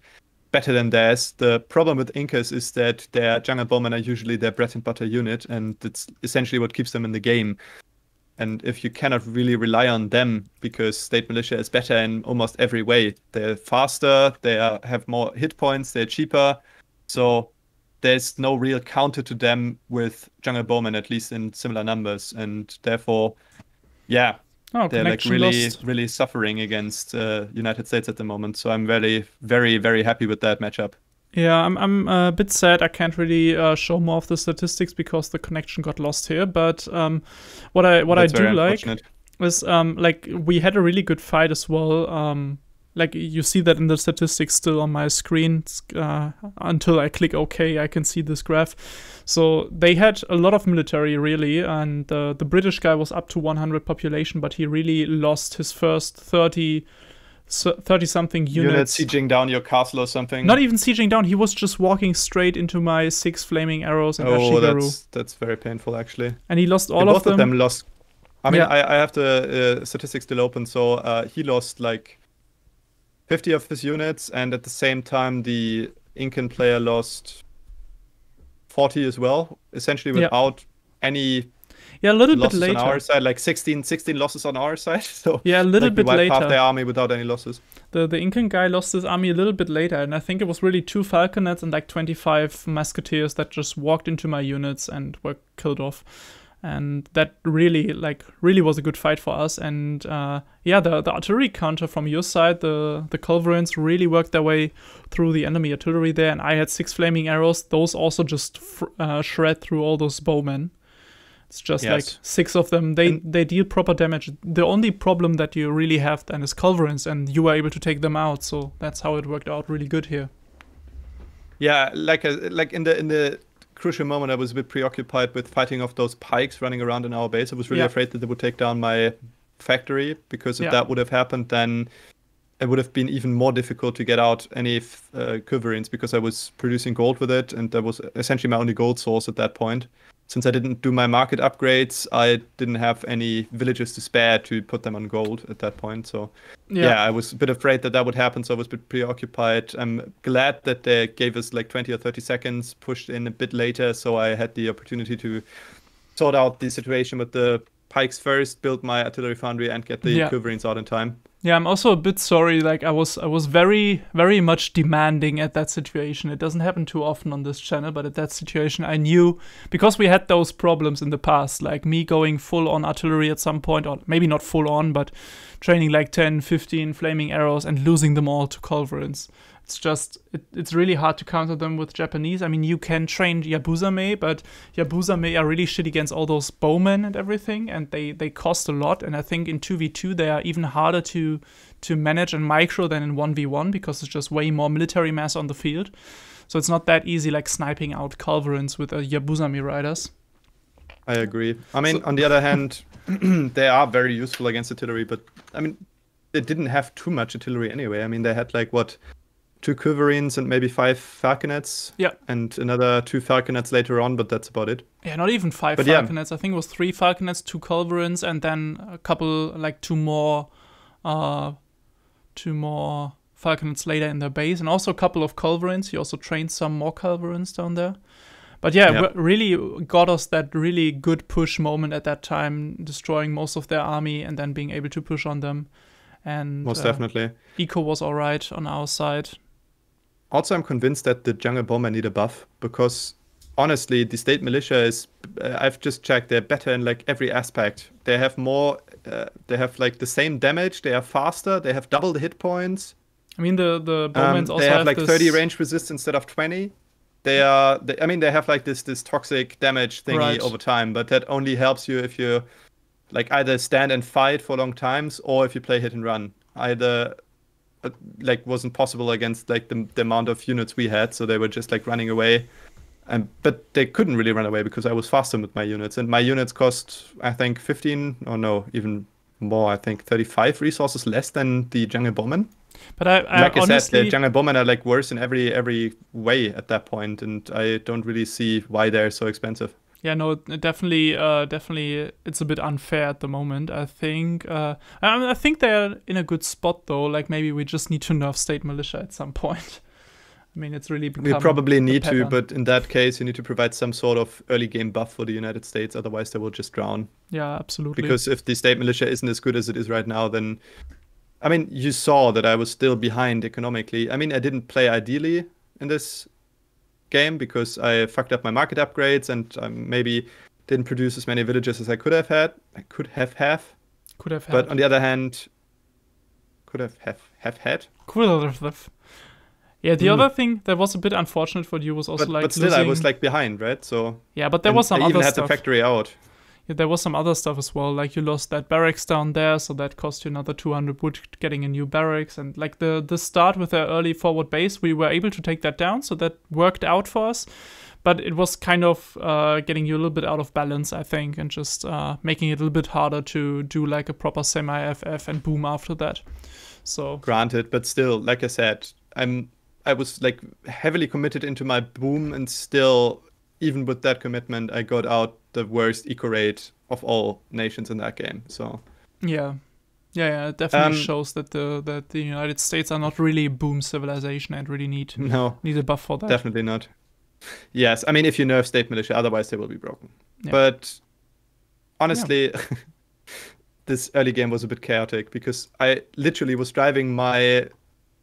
better than theirs. The problem with Incas is that their Jungle Bowmen are usually their bread and butter unit, and it's essentially what keeps them in the game. And if you cannot really rely on them, because state militia is better in almost every way. They're faster, they have more hit points, they're cheaper. So there's no real counter to them with Jungle Bowmen, at least in similar numbers. And therefore, yeah, they're like really, really suffering against United States at the moment. So I'm very, very, very happy with that matchup. Yeah, I'm a bit sad I can't really show more of the statistics because the connection got lost here. But what I do like is like we had a really good fight as well. Like you see that in the statistics still on my screen until I click OK, I can see this graph. So they had a lot of military really, and the British guy was up to 100 population, but he really lost his first 30-something units. You're sieging down your castle or something? Not even sieging down. He was just walking straight into my 6 flaming arrows and Ashigaru. Oh, that's very painful, actually. And he lost all of them. Both of them lost. I mean, yeah. I have the statistics still open, so he lost, like, 50 of his units, and at the same time, the Incan player lost 40 as well, essentially without any... Yeah, a little bit later. On our side, like 16 losses on our side. So yeah, a little bit later. Half their army without any losses. The Incan guy lost his army a little bit later, and I think it was really 2 Falconets and like 25 musketeers that just walked into my units and were killed off. And that really was a good fight for us. And yeah, the artillery counter from your side, the Culverins really worked their way through the enemy artillery there. And I had 6 flaming arrows. Those also just shred through all those bowmen. It's just like 6 of them. They deal proper damage. The only problem that you really have then is Culverins, and you were able to take them out. So that's how it worked out really good here. Yeah, like in the crucial moment, I was a bit preoccupied with fighting off those pikes running around in our base. I was really afraid that they would take down my factory, because if that would have happened, then it would have been even more difficult to get out any Culverins, because I was producing gold with it, and that was essentially my only gold source at that point. Since I didn't do my market upgrades, I didn't have any villages to spare to put them on gold at that point. So, yeah, I was a bit afraid that that would happen, so I was a bit preoccupied. I'm glad that they gave us like 20 or 30 seconds, pushed in a bit later, so I had the opportunity to sort out the situation with the pikes first, build my artillery foundry, and get the Culverins out in time. Yeah, I'm also a bit sorry. Like I was very, very much demanding at that situation. It doesn't happen too often on this channel, but at that situation I knew, because we had those problems in the past, like me going full on artillery at some point, or maybe not full on, but training like 10, 15 flaming arrows and losing them all to Culverins. It's just, it's really hard to counter them with Japanese. I mean, you can train Yabuzame, but Yabuzame are really shit against all those bowmen and everything, and they cost a lot. And I think in 2v2 they are even harder to manage and micro than in 1v1, because it's just way more military mass on the field. So it's not that easy, like, sniping out Culverins with Yabuzame riders. I agree. I mean, on the other hand, they are very useful against artillery, but, I mean, they didn't have too much artillery anyway. I mean, they had, like, what, 2 Culverins and maybe 5 Falconets. Yeah. And another 2 Falconets later on, but that's about it. Yeah, not even 5 Falconets. Yeah. I think it was 3 Falconets, 2 Culverins, and then a couple, like, 2 more Falconets later in their base, and also a couple of Culverins. He also trained some more Culverins down there. But yeah, really got us that really good push moment at that time, destroying most of their army and then being able to push on them. And most definitely. Eco was all right on our side. Also, I'm convinced that the Jungle Bowmen need a buff, because honestly, the state militia is, I've just checked, they're better in like every aspect. They have more... they have like the same damage, they are faster, they have double the hit points. I mean, the Bowmen also have like this... 30 range resist instead of 20. I mean, they have like this toxic damage thingy over time, but that only helps you if you like either stand and fight for long times, or if you play hit and run. Either like wasn't possible against like the amount of units we had, so they were just like running away. But they couldn't really run away, because I was faster with my units. And my units cost, I think, 15, or no, even more, I think 35 resources less than the Jungle Bowmen. But I like honestly... I said, the Jungle Bowmen are like worse in every way at that point, and I don't really see why they're so expensive. Yeah, no, definitely, it's a bit unfair at the moment, I think. I think they're in a good spot, though. Like, maybe we just need to nerf state militia at some point. I mean, it's really become. We probably need to, but in that case, you need to provide some sort of early game buff for the United States. Otherwise, they will just drown. Yeah, absolutely. Because if the state militia isn't as good as it is right now, then... I mean, you saw that I was still behind economically. I mean, I didn't play ideally in this game because I fucked up my market upgrades and maybe didn't produce as many villages as I could have had. But on the other hand... Yeah, the other thing that was a bit unfortunate for you was also like. But still, losing... I was like behind, right? So. Yeah, but there was some other stuff. I even had the factory out. Yeah, there was some other stuff as well. Like you lost that barracks down there, so that cost you another 200 wood getting a new barracks. And like the start with their early forward base, we were able to take that down, so that worked out for us. But it was kind of getting you a little bit out of balance, I think, and just making it a little bit harder to do like a proper semi-FF and boom after that. So. Granted, but still, like I said, I was like heavily committed into my boom, and still, even with that commitment, I got out the worst eco rate of all nations in that game. So yeah, it definitely shows that the United States are not really a boom civilization and really need a buff for that. Definitely not. Yes, I mean if you nerf state militia, otherwise they will be broken. Yeah. But honestly, this early game was a bit chaotic because I literally was driving my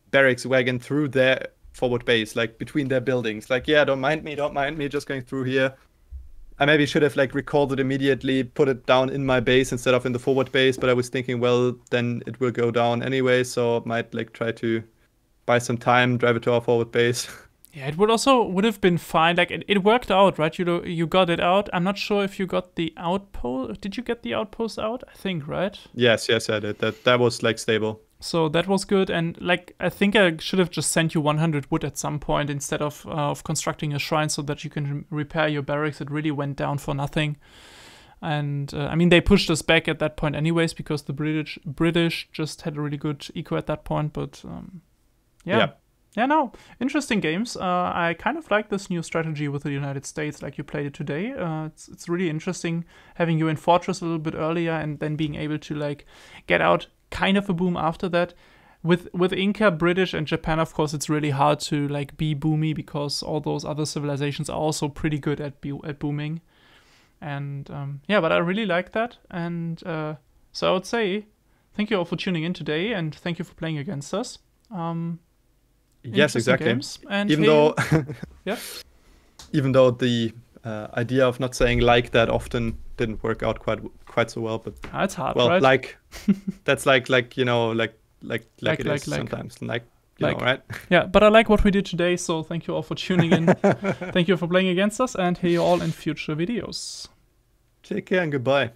barracks wagon through their forward base, like between their buildings, like yeah, don't mind me, just going through here. I maybe should have like recalled it immediately, put it down in my base instead of in the forward base, but I was thinking, well, then it will go down anyway, so I might like try to buy some time, drive it to our forward base. Yeah, it would have been fine. Like it worked out, right? You got it out. I'm not sure if you got the outpost. Did you get the outpost out? I think, right? Yes, I did. That was like stable. So that was good, and like I think I should have just sent you 100 wood at some point instead of constructing a shrine so that you can repair your barracks. It really went down for nothing, and I mean they pushed us back at that point anyways because the British just had a really good eco at that point. But yeah, no, interesting games. I kind of like this new strategy with the United States, like you played it today. It's really interesting having you in Fortress a little bit earlier and then being able to like get out. Kind of a boom after that. With Inca, British, and Japan, of course, it's really hard to like be boomy because all those other civilizations are also pretty good at booming. And yeah, but I really like that. And so I would say thank you all for tuning in today and thank you for playing against us. Yes, exactly. Games. And even though, yeah, even though the idea of not saying like that often didn't work out quite so well, but it's hard. Well, right? Like that's like you know, like it is sometimes like you know, right? Yeah, but I like what we did today, so thank you all for tuning in. Thank you for playing against us, and hear you all in future videos. Take care and goodbye.